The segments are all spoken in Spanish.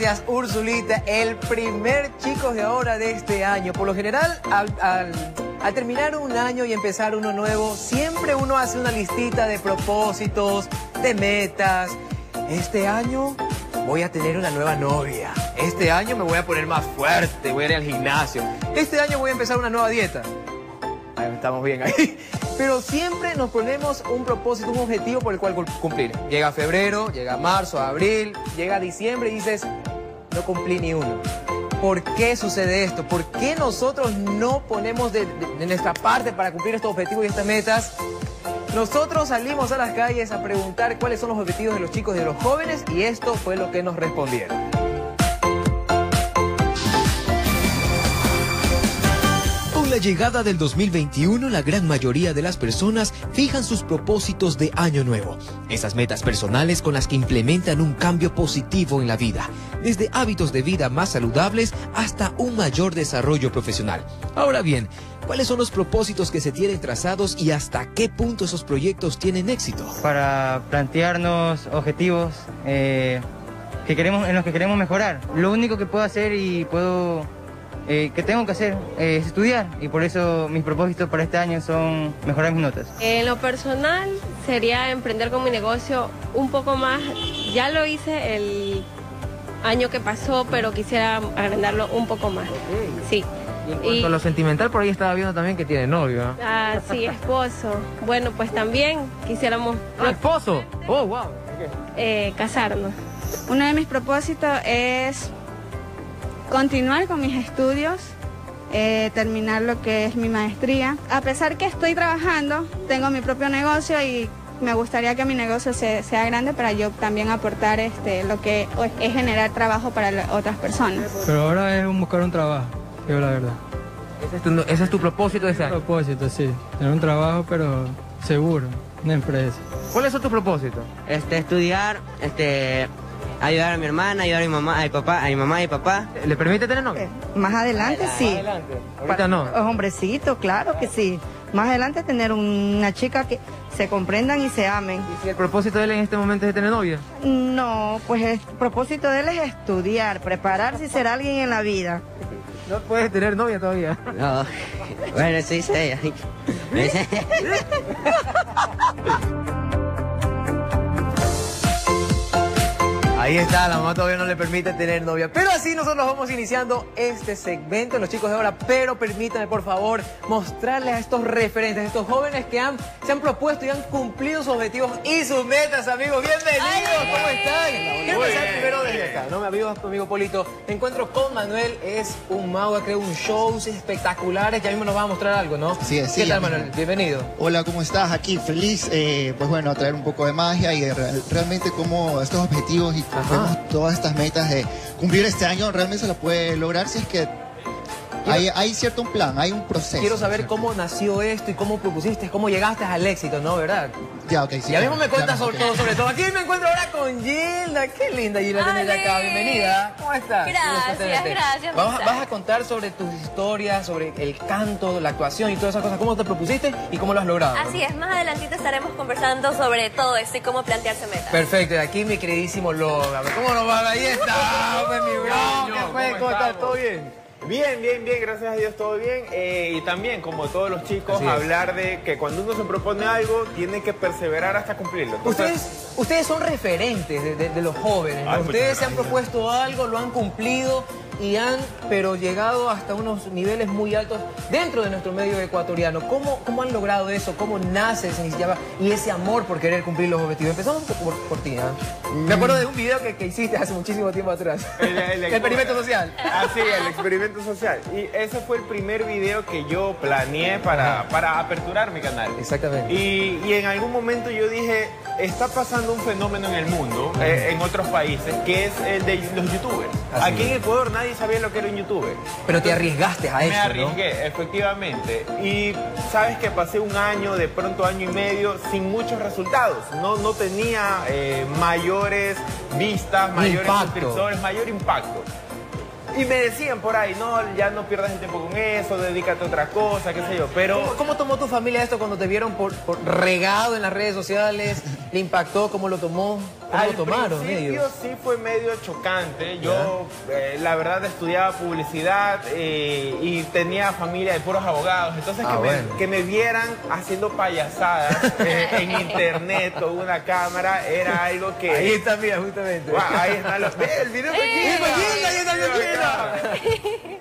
gracias, Ursulita, el primer Chicos de Ahora de este año. Por lo general, al terminar un año y empezar uno nuevo, siempre uno hace una listita de propósitos, de metas. Este año voy a tener una nueva novia. Este año me voy a poner más fuerte, voy a ir al gimnasio. Este año voy a empezar una nueva dieta. Ay, estamos bien ahí. Pero siempre nos ponemos un propósito, un objetivo por el cual cumplir. Llega febrero, llega marzo, abril, llega diciembre y dices, no cumplí ni uno. ¿Por qué sucede esto? ¿Por qué nosotros no ponemos de nuestra parte para cumplir estos objetivos y estas metas? Nosotros salimos a las calles a preguntar cuáles son los objetivos de los chicos y de los jóvenes, y esto fue lo que nos respondieron. Con la llegada del 2021, la gran mayoría de las personas fijan sus propósitos de año nuevo. Esas metas personales con las que implementan un cambio positivo en la vida, desde hábitos de vida más saludables hasta un mayor desarrollo profesional. Ahora bien, ¿cuáles son los propósitos que se tienen trazados y hasta qué punto esos proyectos tienen éxito? Para plantearnos objetivos en los que queremos mejorar. Lo único que puedo hacer y puedo... ¿qué tengo que hacer? Es estudiar, y por eso mis propósitos para este año son mejorar mis notas. En lo personal sería emprender con mi negocio un poco más. Ya lo hice el año que pasó, pero quisiera agrandarlo un poco más. Sí. Y en cuanto a lo sentimental, por ahí estaba viendo también que tiene novio, ¿no? Ah, sí, esposo. Bueno, pues también quisiéramos... ¡Ah, esposo! ¡Oh, wow! Casarnos. Uno de mis propósitos es... continuar con mis estudios, terminar lo que es mi maestría. A pesar que estoy trabajando, tengo mi propio negocio y me gustaría que mi negocio sea grande para yo también aportar lo que es generar trabajo para otras personas. Pero ahora es buscar un trabajo, digo la verdad. ¿Ese es tu propósito de ese año? Mi propósito, sí. Tener un trabajo, pero seguro, una empresa. ¿Cuáles son tus propósitos? Estudiar, ayudar a mi hermana, ayudar a mi mamá, a mi papá. ¿Le permite tener novio? Más adelante, sí. Más adelante. Ahorita no. Los hombrecitos, claro que sí. Más adelante tener una chica que se comprendan y se amen. ¿Y si el propósito de él en este momento es de tener novia? No, pues el propósito de él es estudiar, prepararse y ser alguien en la vida. ¿No puedes tener novia todavía? No. Bueno, eso dice ella. Ahí está, la mamá todavía no le permite tener novia. Pero así nosotros vamos iniciando este segmento en Los Chicos de Ahora. Pero permítanme, por favor, mostrarles a estos referentes, a estos jóvenes que se han propuesto y han cumplido sus objetivos y sus metas, amigos. ¡Bienvenidos! ¡Ay! ¿Cómo están? Quiero empezar primero desde acá, ¿no? Mi amigo Polito. Me encuentro con Manuel, es un mago, ha creado shows espectaculares. Ya mismo nos va a mostrar algo, ¿no? Sí, sí. ¿Qué tal, Manuel? Bienvenido. Hola, ¿cómo estás? Aquí, feliz, pues bueno, a traer un poco de magia y realmente como estos objetivos y todas estas metas de cumplir este año realmente se las puede lograr si es que hay cierto plan, hay un proceso. Quiero saber cómo nació esto y cómo propusiste, cómo llegaste al éxito, ¿no? ¿Verdad? Ya, ok, sí. Y a mí me cuentas sobre todo. Aquí me encuentro ahora con Gilda. Qué linda Gilda tenerte acá. Bienvenida. ¿Cómo estás? Gracias. Vas a contar sobre tus historias, sobre el canto, la actuación y todas esas cosas. ¿Cómo te propusiste y cómo lo has logrado? Así es. Más adelantito estaremos conversando sobre todo esto y cómo plantearse metas. Perfecto. Y aquí mi queridísimo Logan. ¿Cómo nos va? Ahí está. Pues mi bro. ¿Cómo estás? ¿Todo bien? Bien, gracias a Dios, todo bien. Y también, como todos los chicos, hablar de que cuando uno se propone algo, tiene que perseverar hasta cumplirlo. Ustedes son referentes de los jóvenes, ¿no? Ustedes se han propuesto algo, lo han cumplido y pero llegado hasta unos niveles muy altos dentro de nuestro medio ecuatoriano. ¿Cómo han logrado eso? ¿Cómo nace esa iniciativa y ese amor por querer cumplir los objetivos? Empezamos por ti, ¿eh? Me acuerdo de un video que hiciste hace muchísimo tiempo atrás. El experimento social. Así, el experimento social. Y ese fue el primer video que yo planeé para aperturar mi canal. Exactamente. Y en algún momento yo dije, está pasando un fenómeno en el mundo, en otros países, que es el de los youtubers. Aquí en Ecuador nadie sabía lo que era un youtuber. Pero te arriesgaste a eso, ¿no? Me arriesgué, efectivamente. Y sabes que pasé un año, de pronto año y medio, sin muchos resultados. No tenía mayores vistas, mayores suscriptores, mayor impacto. Y me decían por ahí, no, ya no pierdas el tiempo con eso, dedícate a otra cosa, qué sé yo, pero... ¿Cómo tomó tu familia esto cuando te vieron por regado en las redes sociales? ¿Le impactó? ¿Cómo lo tomó? ¿Cómo lo tomaron ellos? Al principio sí fue medio chocante. Yo, la verdad, estudiaba publicidad y tenía familia de puros abogados. Entonces, que me vieran haciendo payasadas en internet con una cámara era algo que... Ahí está, mira, justamente. Wow, ahí está el video de Gilda.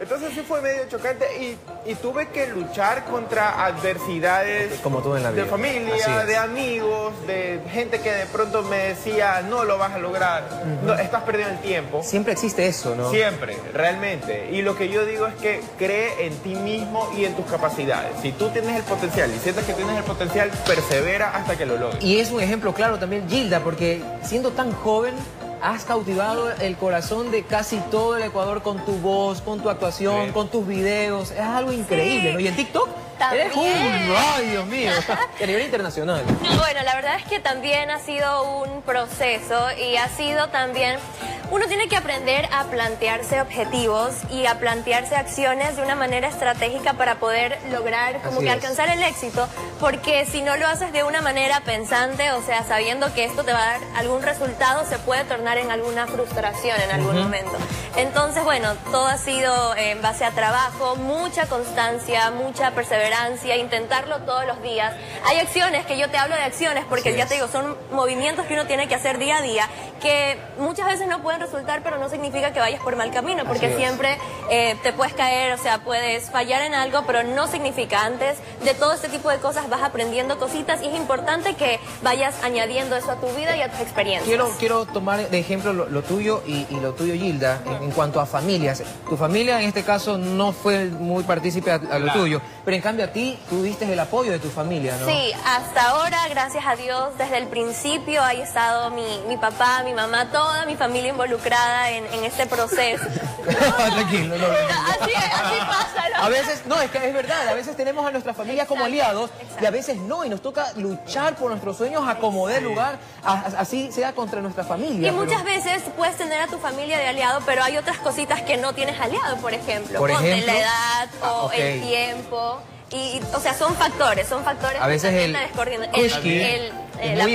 Entonces sí fue medio chocante y tuve que luchar contra adversidades como todo en la vida, de familia, de amigos, de gente que de pronto me decía no lo vas a lograr, no, estás perdiendo el tiempo. Siempre existe eso, ¿no? Siempre, realmente. Y lo que yo digo es que cree en ti mismo y en tus capacidades. Si tú tienes el potencial y sientes que tienes el potencial, persevera hasta que lo logres. Y es un ejemplo claro también, Gilda, porque siendo tan joven, has cautivado el corazón de casi todo el Ecuador con tu voz, con tu actuación, con tus videos. Es algo increíble, ¿no? Y en TikTok también. Eres un... ¡Ay, Dios mío! A nivel internacional. Bueno, la verdad es que también ha sido un proceso y ha sido también... Uno tiene que aprender a plantearse objetivos y a plantearse acciones de una manera estratégica para poder lograr, como que alcanzar el éxito, porque si no lo haces de una manera pensante, o sea, sabiendo que esto te va a dar algún resultado, se puede tornar en alguna frustración en algún momento. Entonces, bueno, todo ha sido en base a trabajo, mucha constancia, mucha perseverancia, intentarlo todos los días. Hay acciones, que yo te hablo de acciones, porque ya te digo, son movimientos que uno tiene que hacer día a día, que muchas veces no pueden resultar, pero no significa que vayas por mal camino, porque siempre te puedes caer, o sea, puedes fallar en algo, pero no significa. Antes de todo este tipo de cosas vas aprendiendo cositas y es importante que vayas añadiendo eso a tu vida y a tus experiencias. Quiero tomar de ejemplo lo tuyo y lo tuyo, Gilda, en cuanto a familias. Tu familia en este caso no fue muy partícipe a lo tuyo, pero en cambio a ti tuviste el apoyo de tu familia, ¿no? Sí, hasta ahora, gracias a Dios, desde el principio ha estado mi papá, mi mamá, toda mi familia involucrada en este proceso. Tranquilo, no. Así pasa, ¿no? A veces, no, es que es verdad, a veces tenemos a nuestra familia como aliados y a veces no, y nos toca luchar por nuestros sueños a como dé lugar, así sea contra nuestra familia. Y muchas veces puedes tener a tu familia de aliado, pero hay otras cositas que no tienes aliado, por ejemplo, ponte la edad o el tiempo. Y, o sea, son factores a veces la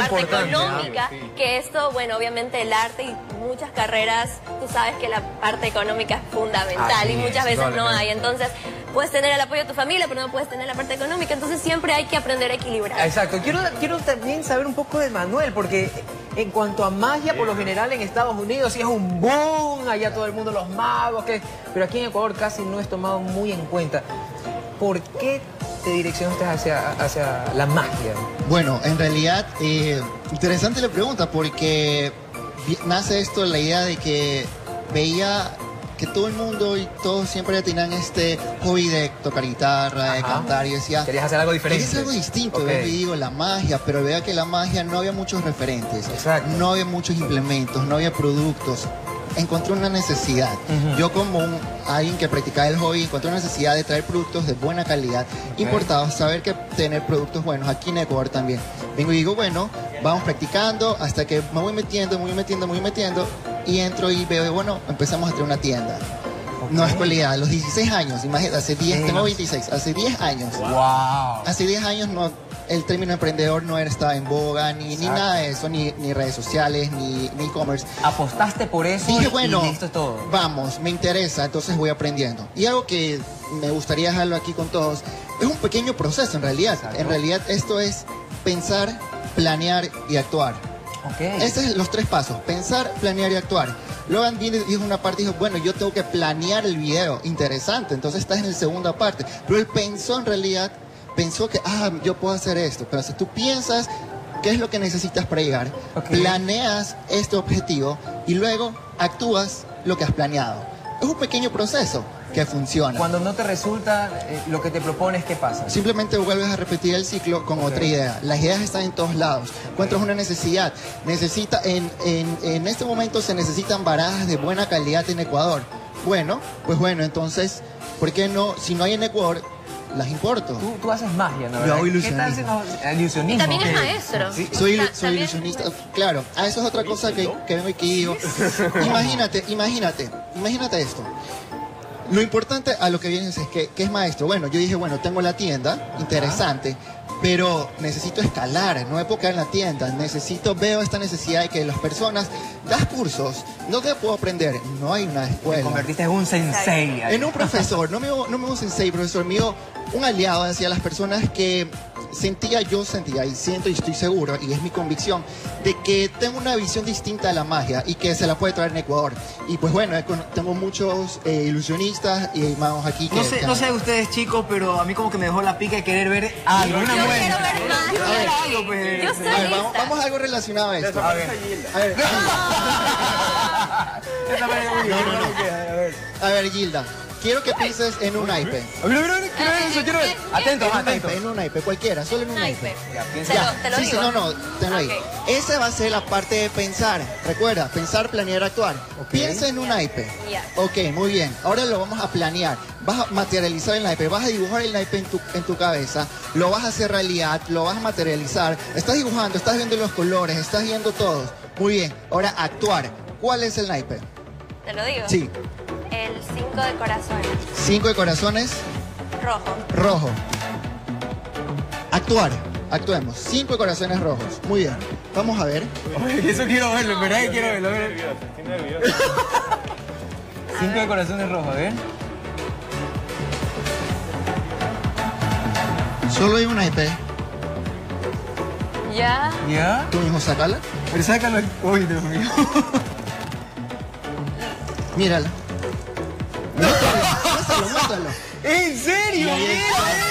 parte económica, que esto, bueno, obviamente el arte y muchas carreras, tú sabes que la parte económica es fundamental y muchas veces no hay, entonces puedes tener el apoyo de tu familia, pero no puedes tener la parte económica, entonces siempre hay que aprender a equilibrar. Exacto, quiero también saber un poco de Manuel, porque en cuanto a magia, por lo general en Estados Unidos sí es un boom, allá todo el mundo, los magos, pero aquí en Ecuador casi no es tomado muy en cuenta. ¿Por qué te direccionaste hacia la magia? Bueno, en realidad, interesante la pregunta, porque nace esto la idea de que veía que todo el mundo y todos siempre tenían este hobby de tocar guitarra, de cantar, y decía... Querías hacer algo diferente. Querías hacer algo distinto, yo digo, la magia, pero veía que la magia no había muchos referentes, no había muchos implementos, no había productos. Encontré una necesidad. Yo como alguien que practicaba el hobby, encontré una necesidad de traer productos de buena calidad, importados, saber que tener productos buenos aquí en Ecuador también. Vengo y digo, bueno, vamos practicando hasta que me voy metiendo, y entro y veo, bueno, empezamos a tener una tienda. No es cualidad, a los 16 años, imagínate, hace 10, tengo 26, hace 10 años. Wow. Hace 10 años no, el término emprendedor no estaba en boga, ni nada de eso, ni redes sociales, ni e-commerce. Apostaste por eso. Dije, bueno, y listo todo. Vamos, me interesa, entonces voy aprendiendo. Y algo que me gustaría dejarlo aquí con todos, es un pequeño proceso en realidad. Exacto. En realidad esto es pensar, planear y actuar. Estos son los tres pasos, pensar, planear y actuar. Logan dijo una parte, dijo, bueno, yo tengo que planear el video, interesante, entonces estás en la segunda parte, pero él pensó en realidad, pensó que, yo puedo hacer esto, pero si tú piensas qué es lo que necesitas para llegar, planeas este objetivo y luego actúas lo que has planeado. Es un pequeño proceso que funciona. Cuando no te resulta lo que te propones, ¿qué pasa? Simplemente vuelves a repetir el ciclo con otra idea. Las ideas están en todos lados. Encuentras una necesidad. En este momento se necesitan barajas de buena calidad en Ecuador. Bueno, entonces, ¿por qué no? Si no hay en Ecuador, las importo. Tú haces magia, ¿no? Yo hago ilusionismo. Ilusionismo. También es maestro. Sí. Soy ilusionista, claro. Ah, eso es otra cosa que vengo aquí. Imagínate esto. Lo importante a lo que vienes es que es maestro. Bueno, yo dije, bueno, tengo la tienda, interesante, pero necesito escalar, no me puedo quedar en la tienda. Veo esta necesidad de que las personas, das cursos, no te puedo aprender, no hay una escuela. Te convertiste en un sensei. En un profesor, no me un sensei, profesor mío, un aliado hacia las personas que yo sentía y siento y estoy seguro, y es mi convicción, de que tengo una visión distinta de la magia y que se la puede traer en Ecuador. Y pues bueno, tengo muchos ilusionistas y magos aquí. No sé de ustedes, chicos, pero a mí como que me dejó la pica de querer ver algo. Vamos a algo relacionado a esto. A ver. A ver, Gilda. Quiero que pienses en un naipe. Quiero ver. Atento. En un naipe, cualquiera, solo en un naipe. Ya, te lo digo. Tenlo ahí. Esa va a ser la parte de pensar. Recuerda, pensar, planear, actuar. Okay. Piensa en un naipe. Yeah. Ok, muy bien. Ahora lo vamos a planear. Vas a materializar el naipe, vas a dibujar el naipe en tu cabeza, lo vas a hacer realidad, lo vas a materializar. Estás dibujando, estás viendo los colores, estás viendo todo. Muy bien, ahora actuar. ¿Cuál es el naipe? Te lo digo. Sí. El 5 de corazones. 5 de corazones. Rojo. Actuar. Actuemos. 5 de corazones rojos. Muy bien. Vamos a ver. Oye, eso quiero verlo. Quiero verlo. Estoy nervioso. 5 de corazones rojos. A ver. Solo hay una IP. ¿Ya? Tú mismo sácala. Pero sácala. Uy, Dios mío. Mírala. Mátalo. ¿En serio? ¿Qué es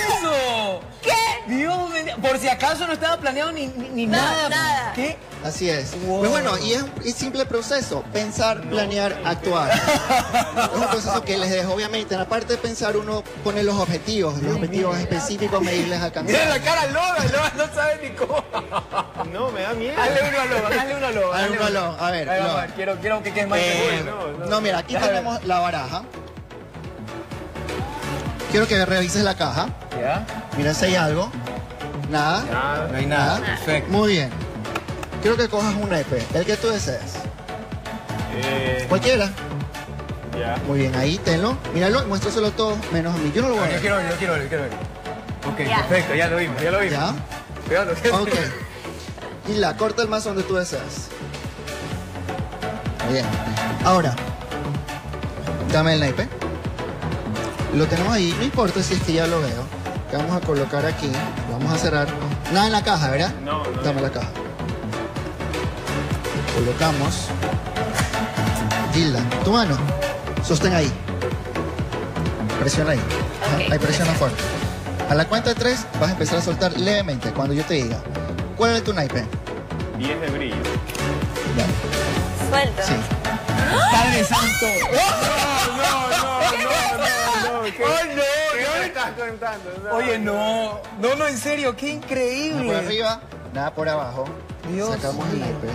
eso? ¿Qué? Dios mío. Por si acaso no estaba planeado ni nada. ¿Qué? Así es. Wow. Pero bueno, y es un simple proceso. Pensar, planear, actuar. Es un proceso que les dejo, obviamente. En la parte de pensar, uno pone los objetivos. Los objetivos específicos, medirles a cambiar. Mira la cara Logan no sabe ni cómo. No, me da miedo. Hazle uno a Logan. A ver, quiero que quede más seguro. No, mira, aquí tenemos la baraja. Quiero que revises la caja. Ya. Mira si hay algo. Nada. No hay nada. Perfecto. Muy bien. Quiero que cojas un naipe, el que tú deseas. Cualquiera. Ya. Muy bien, ahí tenlo. Míralo, muéstraselo todo, menos a mí. Yo no lo voy a ver. Yo quiero verlo. Ok, ya. Perfecto, ya lo vimos. Ya. Ok. Y la corta el mazo donde tú deseas. Muy bien. Ahora, dame el naipe. Lo tenemos ahí, no importa si es que ya lo veo. Que vamos a colocar aquí, lo vamos a cerrar. Nada en la caja, ¿verdad? No. Dame la caja. Colocamos. Gilda, tu mano. Sostén ahí. Presiona ahí. Okay. Ahí presiona fuerte. A la cuenta de 3 vas a empezar a soltar levemente cuando yo te diga. ¿Cuál es tu naipe? 10 de brillo. Dale. Suelto. Sí. ¡Padre santo! No. ¿Qué me estás contando? No, oye, no, en serio, qué increíble. Nada por arriba, nada por abajo. Dios. Sacamos el naipe.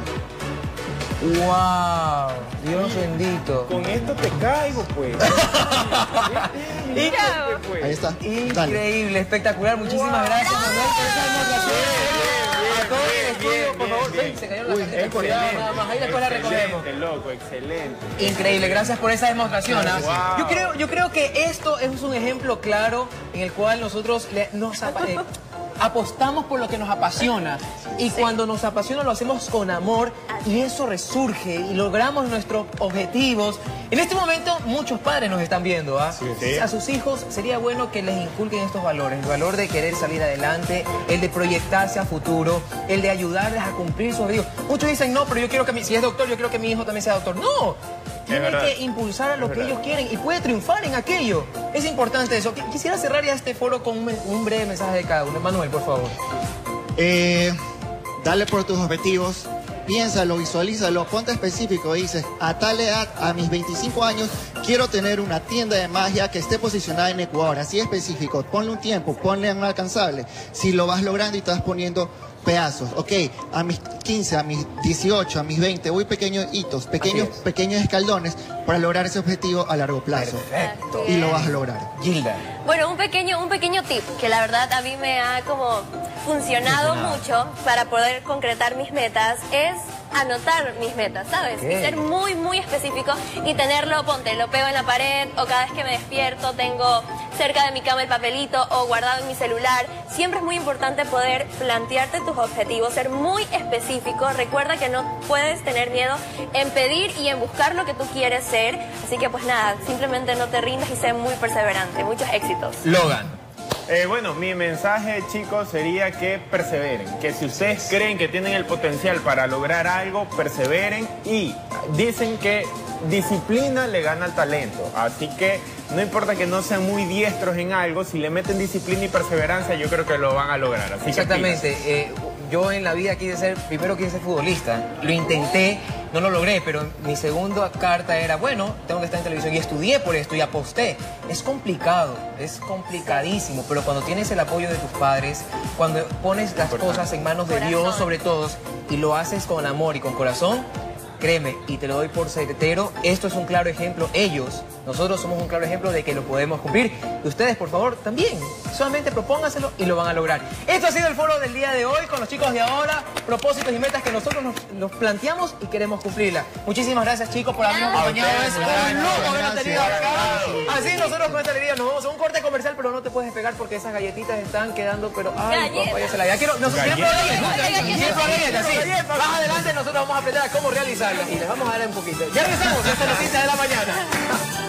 ¡Wow! Dios bendito. Con esto te caigo, pues. Ahí está. Increíble, espectacular. Muchísimas gracias, Manuel, por esa demostración. A todos en el estudio, por favor, ven, se cayó la tarjeta. Nada más, ahí después la recogemos. Excelente. Increíble, gracias por esa demostración. Wow. Yo creo que esto es un ejemplo claro en el cual nosotros nos apostamos por lo que nos apasiona y cuando nos apasiona lo hacemos con amor y eso resurge y logramos nuestros objetivos. En este momento muchos padres nos están viendo, a sus hijos sería bueno que les inculquen estos valores, el valor de querer salir adelante, el de proyectarse a futuro, el de ayudarles a cumplir sus objetivos. Muchos dicen, no, pero yo quiero que si es doctor, yo quiero que mi hijo también sea doctor. No, tienen que impulsar a lo que ellos quieren y puede triunfar en aquello. Es importante eso. Quisiera cerrar ya este foro con un breve mensaje de cada uno. Manuel, por favor. Dale por tus objetivos, piénsalo, visualízalo, ponte específico. Dices, a tal edad, a mis 25 años, quiero tener una tienda de magia que esté posicionada en Ecuador. Así específico, ponle un tiempo, ponle un alcanzable. Si lo vas logrando y estás poniendo pedazos, ok, a mis 15, a mis 18, a mis 20, voy pequeños hitos, pequeños escalones para lograr ese objetivo a largo plazo. Perfecto. Y lo vas a lograr. Gilda. Bueno, un pequeño tip que la verdad a mí me ha como funcionado mucho para poder concretar mis metas es anotar mis metas, ¿sabes? Okay. Y ser muy, muy específico y tenerlo, ponte, lo pego en la pared o cada vez que me despierto tengo cerca de mi cama el papelito o guardado en mi celular. Siempre es muy importante poder plantearte tus objetivos, ser muy específico. Recuerda que no puedes tener miedo en pedir y en buscar lo que tú quieres ser. Así que pues nada, simplemente no te rindas y sé muy perseverante. Muchos éxitos. Logan. Bueno, mi mensaje, chicos, sería que perseveren. Que si ustedes creen que tienen el potencial para lograr algo, perseveren. Y dicen que disciplina le gana al talento. Así que no importa que no sean muy diestros en algo, si le meten disciplina y perseverancia, yo creo que lo van a lograr. Así exactamente. Que yo en la vida primero quise ser futbolista. Lo intenté, no lo logré, pero mi segunda carta era, bueno, tengo que estar en televisión y estudié por esto y aposté. Es complicado, es complicadísimo, pero cuando tienes el apoyo de tus padres, cuando pones las cosas en manos de Dios sobre todo y lo haces con amor y con corazón, créeme, y te lo doy por certero, esto es un claro ejemplo, nosotros somos un claro ejemplo de que lo podemos cumplir. Y ustedes, por favor, también, solamente propóngaselo y lo van a lograr. Esto ha sido el foro del día de hoy con los chicos de ahora, propósitos y metas que nosotros nos planteamos y queremos cumplirlas. Muchísimas gracias, chicos, por habernos acompañado. Un lujo habernos tenido acá. Así nosotros con esta alegría nos vamos a un corte comercial, pero no te puedes despegar porque esas galletitas están quedando, pero ay, papá, ya se la quiero. Nosotros más adelante nosotros vamos a aprender a cómo realizar. Y les vamos a dar un poquito. Ya regresamos hasta las 5 de la mañana.